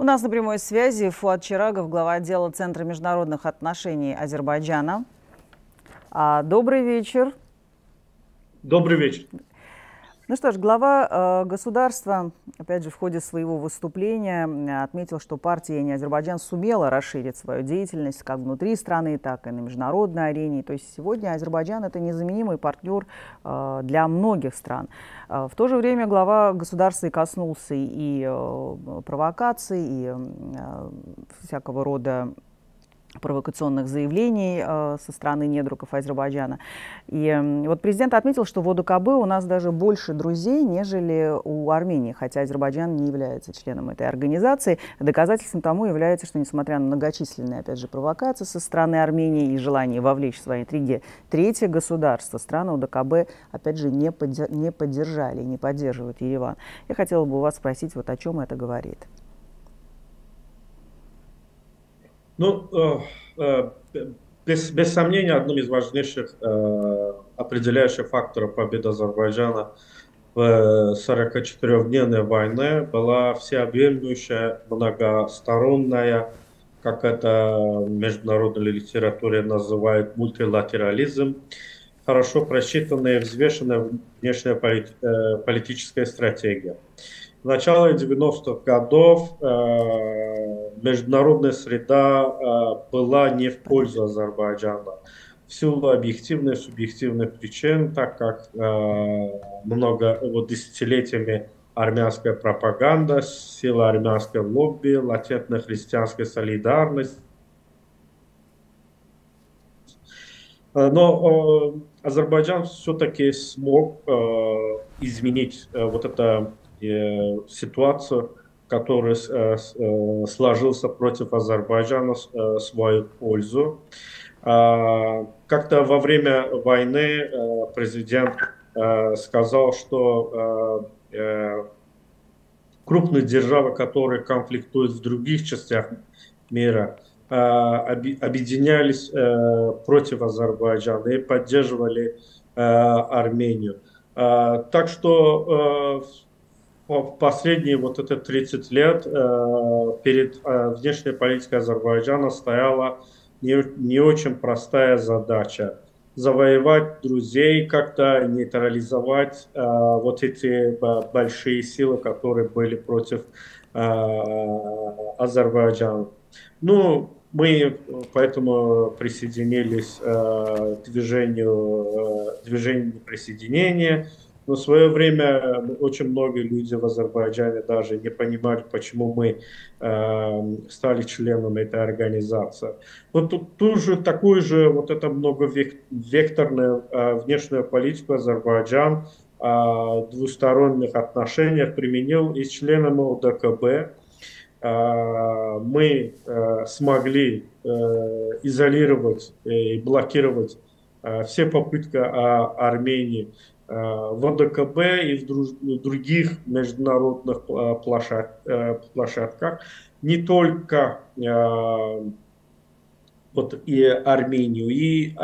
У нас на прямой связи Фуад Чирагов, глава отдела Центра международных отношений Азербайджана. Добрый вечер. Добрый вечер. Ну что ж, глава государства, опять же, в ходе своего выступления отметил, что партия «Не Азербайджан» сумела расширить свою деятельность как внутри страны, так и на международной арене. То есть сегодня Азербайджан – это незаменимый партнер для многих стран. В то же время глава государства и коснулся и провокаций, и всякого рода провокационных заявлений со стороны недругов Азербайджана. И вот президент отметил, что в ОДКБ у нас даже больше друзей, нежели у Армении, хотя Азербайджан не является членом этой организации. Доказательством тому является, что, несмотря на многочисленные, опять же, провокации со стороны Армении и желание вовлечь в свои интриги третье государство, страны ОДКБ, опять же, не поддержали, не поддерживают Ереван. Я хотела бы у вас спросить, вот о чем это говорит. Ну, без сомнения, одним из важнейших определяющих факторов победы Азербайджана в 44-дневной войне была всеобъемлющая, многосторонняя, как это в международной литературе называют, мультилатерализм, хорошо просчитанная и взвешенная внешняя политическая стратегия. В начале 90-х годов международная среда была не в пользу Азербайджана в силу объективных и субъективных причин, так как десятилетиями армянская пропаганда, сила армянской лобби, латентная христианская солидарность. Но Азербайджан все-таки смог изменить вот это ситуацию, которая сложился против Азербайджана, свою пользу. Как-то во время войны президент сказал, что крупные державы, которые конфликтуют в других частях мира, объединялись против Азербайджана и поддерживали Армению. Так что в последние вот это 30 лет перед внешней политикой Азербайджана стояла не очень простая задача. Завоевать друзей, как-то нейтрализовать вот эти большие силы, которые были против Азербайджана. Ну, мы поэтому присоединились к движению присоединения. Но в свое время очень многие люди в Азербайджане даже не понимали, почему мы стали членом этой организации. Вот такую же вот эту многовекторную внешнюю политику Азербайджан в двусторонних отношениях применил и с членами ОДКБ. Мы смогли изолировать и блокировать все попытки Армении в ОДКБ и в других международных площадках, не только вот и Армению, и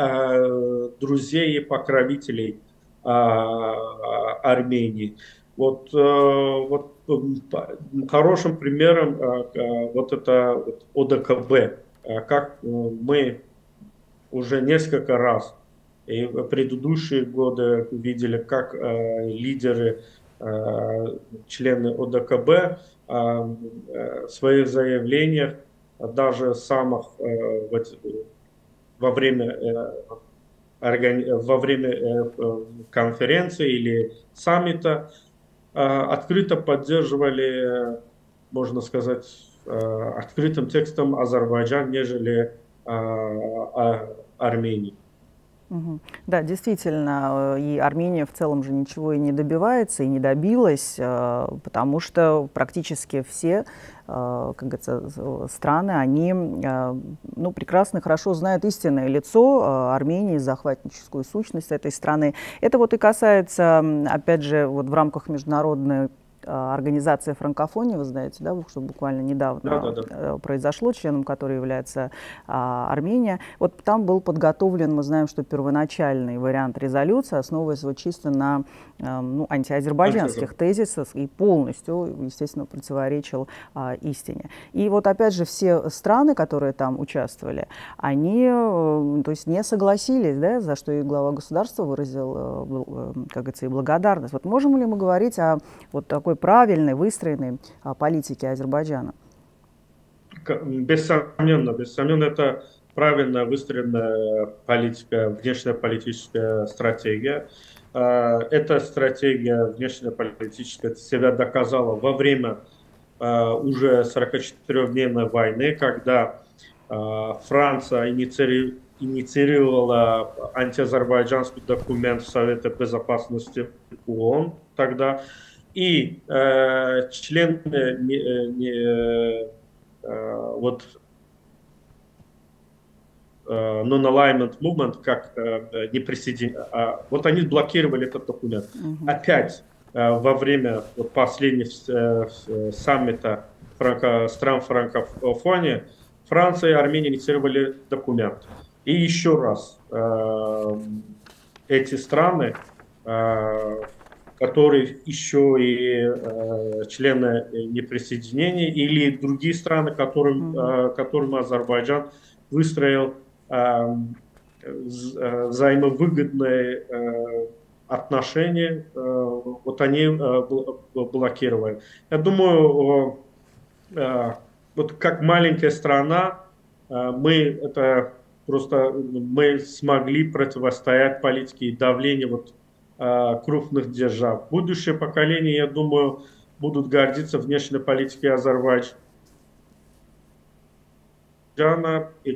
друзей и покровителей Армении. Вот хорошим примером вот это ОДКБ, как мы уже несколько раз и в предыдущие годы видели, как лидеры, члены ОДКБ в своих заявлениях, даже самых во время конференции или саммита, открыто поддерживали, можно сказать, открытым текстом Азербайджан, нежели Армению. Да, действительно, и Армения в целом же ничего и не добивается, и не добилась, потому что практически все, как говорится, страны, они прекрасно, хорошо знают истинное лицо Армении, захватническую сущность этой страны. Это вот и касается, опять же, вот в рамках международной организация «Франкофония», вы знаете, да, что буквально недавно произошло, членом которой является Армения. Вот там был подготовлен, мы знаем, что первоначальный вариант резолюции, основываясь вот чисто на антиазербайджанских тезисах и полностью, естественно, противоречил истине. И вот опять же все страны, которые там участвовали, они то есть не согласились, да, за что и глава государства выразил, как говорится, и благодарность. Вот можем ли мы говорить о вот такой правильной, выстроенной политике Азербайджана? Без сомнения, это правильно выстроенная политика, внешнеполитическая стратегия. Эта стратегия внешнеполитическая себя доказала во время уже 44-дневной войны, когда Франция инициировала антиазербайджанский документ Совета Безопасности ООН тогда, и Non-alignment movement, как вот они блокировали этот документ. Опять во время последнего саммита стран франкофонии Франция и Армения инициировали документ. И еще раз эти страны, которые еще и члены неприсоединения, или другие страны, которым Азербайджан выстроил взаимовыгодные отношения, вот они блокировали. Я думаю, вот как маленькая страна, мы смогли противостоять политике и давлению крупных держав. Будущее поколение, я думаю, будут гордиться внешней политикой Азербайджана и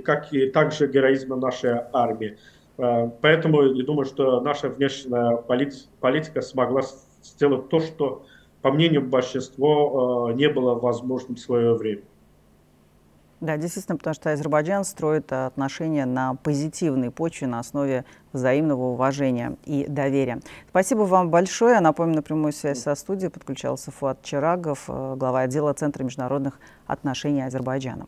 также героизма нашей армии. Поэтому я думаю, что наша внешняя политика смогла сделать то, что, по мнению большинства, не было возможным в свое время. Да, действительно, потому что Азербайджан строит отношения на позитивной почве, на основе взаимного уважения и доверия. Спасибо вам большое. Напомню, на прямую связь со студией подключался Фуад Чирагов, глава отдела Центра международных отношений Азербайджана.